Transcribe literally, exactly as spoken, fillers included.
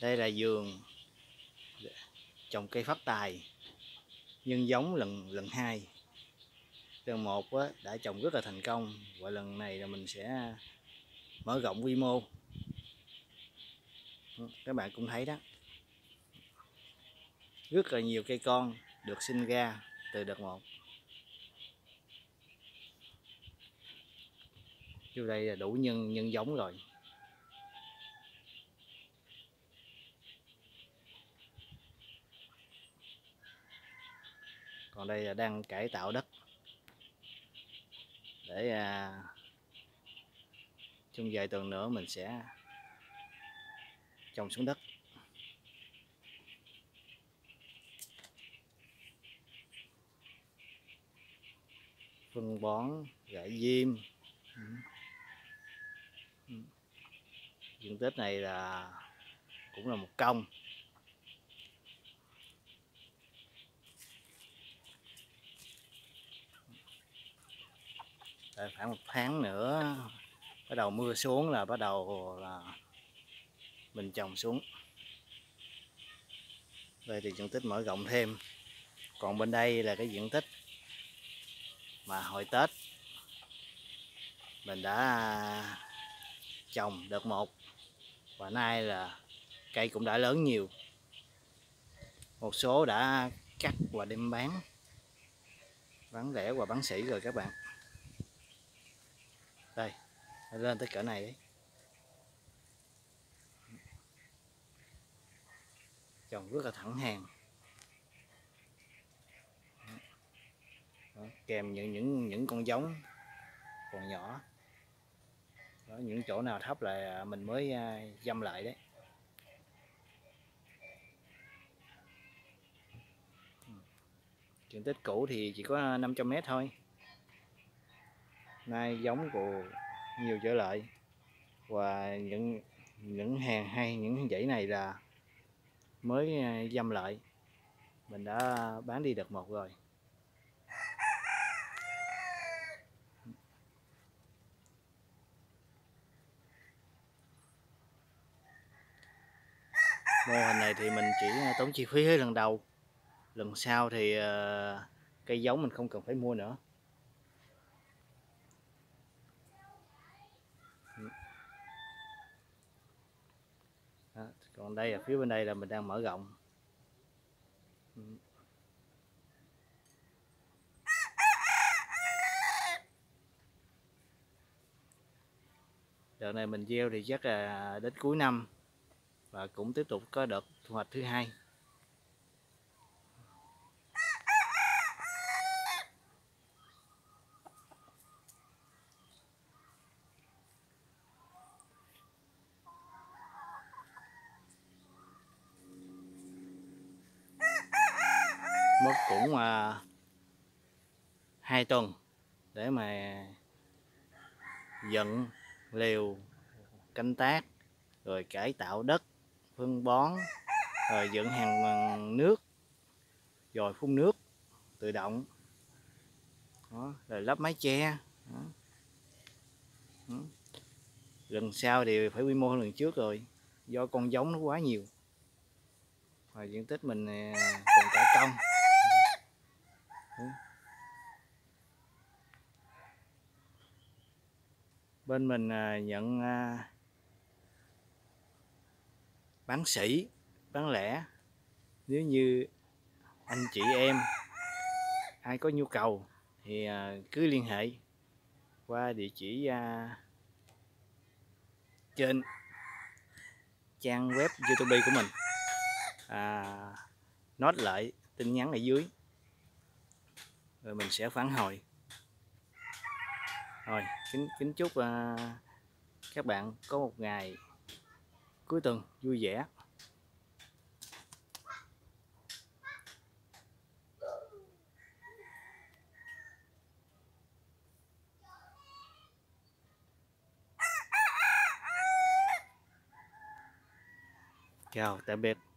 Đây là vườn trồng cây phát tài nhân giống lần lần hai. Lần một đã trồng rất là thành công, và lần này là mình sẽ mở rộng quy mô. Các bạn cũng thấy đó, rất là nhiều cây con được sinh ra từ đợt một. Vô đây là đủ nhân nhân giống rồi. Còn đây là đang cải tạo đất để à, trong vài tuần nữa mình sẽ trồng xuống đất. Phân bón rải diêm. Diện tích này là cũng là một công. Để khoảng một tháng nữa bắt đầu mưa xuống là bắt đầu là mình trồng xuống. Đây thì diện tích mở rộng thêm. Còn bên đây là cái diện tích mà hồi Tết mình đã trồng đợt một, và nay là cây cũng đã lớn nhiều, một số đã cắt và đem bán bán lẻ và bán sỉ rồi các bạn. Đây, lên tới cỡ này đấy, trồng rất là thẳng hàng, kèm những những những con giống còn nhỏ. Đó, những chỗ nào thấp là mình mới dăm lại đấy. Diện tích cũ thì chỉ có năm trăm mét thôi, nay giống của nhiều trở lại, và những những hàng hay những dãy này là mới dăm lại, mình đã bán đi đợt một rồi. Mô hình này thì mình chỉ tốn chi phí lần đầu, lần sau thì cây giống mình không cần phải mua nữa. Đó, còn đây là phía bên đây là mình đang mở rộng. Đợt này mình gieo thì chắc là đến cuối năm, và cũng tiếp tục có đợt thu hoạch thứ hai. Mất cũng à, hai tuần để mà dựng liều, canh tác, rồi cải tạo đất, phân bón, rồi dựng hàng nước, rồi phun nước tự động. Đó, rồi lắp mái che. Đó. Đó. Lần sau thì phải quy mô lần trước rồi, do con giống nó quá nhiều, và diện tích mình còn cả công. Đó. Bên mình nhận bán sỉ, bán lẻ. Nếu như anh chị em ai có nhu cầu thì cứ liên hệ qua địa chỉ trên trang web YouTube của mình, à, nốt lại tin nhắn ở dưới rồi mình sẽ phản hồi. Rồi kính kính chúc các bạn có một ngày cuối tuần vui vẻ. Chào, tạm biệt.